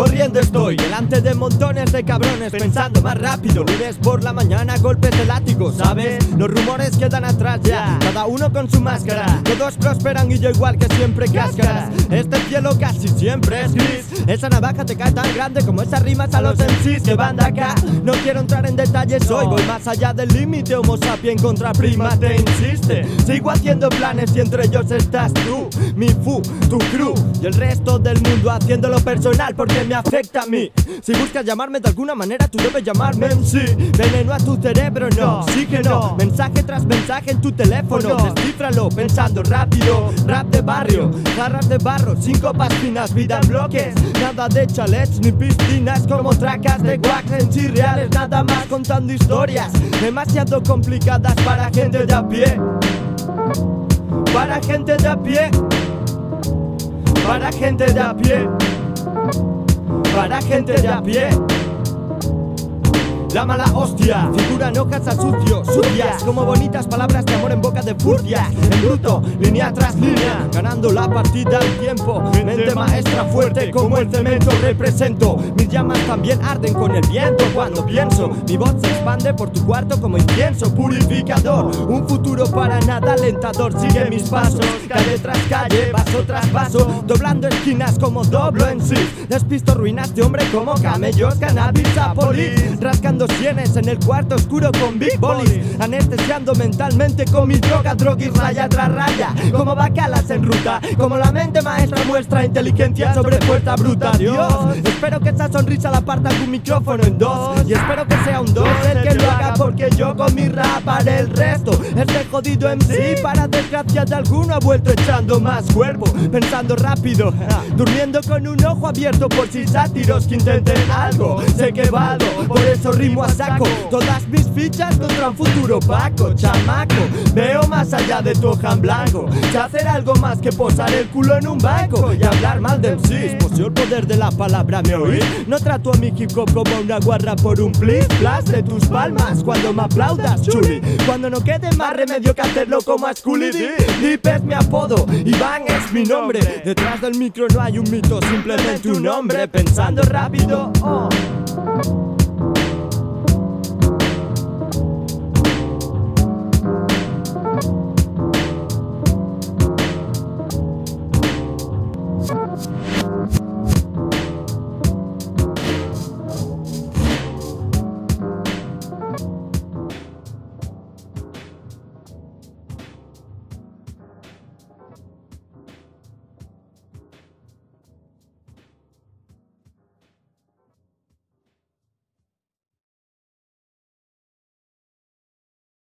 corriendo estoy delante de montones de cabrones, pensando más rápido. Lunes por la mañana, golpes de látigo, ¿sabes? Los rumores quedan atrás ya, cada uno con su máscara. Todos prosperan y yo igual que siempre, cáscaras. Este cielo casi siempre es gris. Esa navaja te cae tan grande como esas rimas a los MCs que van de acá. No quiero entrar en detalles hoy, voy más allá del límite. Homo sapiens contra primate, insiste. Sigo haciendo planes y entre ellos estás tú, mi fu, tu crew y el resto del mundo, haciéndolo personal porque me afecta a mí. Si buscas llamarme de alguna manera, tú debes llamarme MC. Veneno a tu cerebro, no, oxígeno. Mensaje tras mensaje en tu teléfono, descífralo pensando rápido. Rap de barrio, jarras de barro, 5 finas, vida en bloques. Nada de chalets ni piscinas, como tracas de guacs en sí reales. Nada más contando historias demasiado complicadas para gente de a pie. Para gente de a pie. Para gente de a pie. Para gente de a pie. La mala hostia, figuran hojas a sucio, sucias, como bonitas palabras de amor en boca de furtias. En bruto, línea tras línea, ganando la partida al tiempo. Mente maestra fuerte como el cemento represento. Mis llamas también arden con el viento cuando pienso. Mi voz se expande por tu cuarto como incienso purificador. Un futuro para nada alentador, sigue mis pasos. Calle tras calle, paso tras paso, doblando esquinas como doblo en sí. Despisto ruinas de hombre como camellos, cannabis, apolis, rascando sienes en el cuarto oscuro con Big Bolis, anestesiando mentalmente con mi droga, droguis raya tras raya, como bacalas en ruta, como la mente maestra muestra inteligencia sobre fuerza bruta. Dios, espero que esa sonrisa la parta tu micrófono en dos, y espero que sea un dos el que lo haga, porque yo con mi rap haré el resto. Este jodido MC, para desgracia de alguno, ha vuelto echando más cuerpo, pensando rápido, durmiendo con un ojo abierto por si sátiros que intenten algo, sé que valgo, por eso rimo a saco, todas mis fichas contra un futuro opaco, chamaco. Veo más allá de tu hoja en blanco, sé hacer algo más que posar el culo en un banco y hablar mal de MCs. Poseo el poder de la palabra, ¿me oís? No trato a mi hip hop como una guarra por un please, plas de tus palmas cuando me aplaudas, chuli. Cuando no quede más remedio que hacerlo como a SkooliDip. Dip es mi apodo, Iván es mi nombre. Detrás del micro no hay un mito, simplemente un hombre pensando rápido.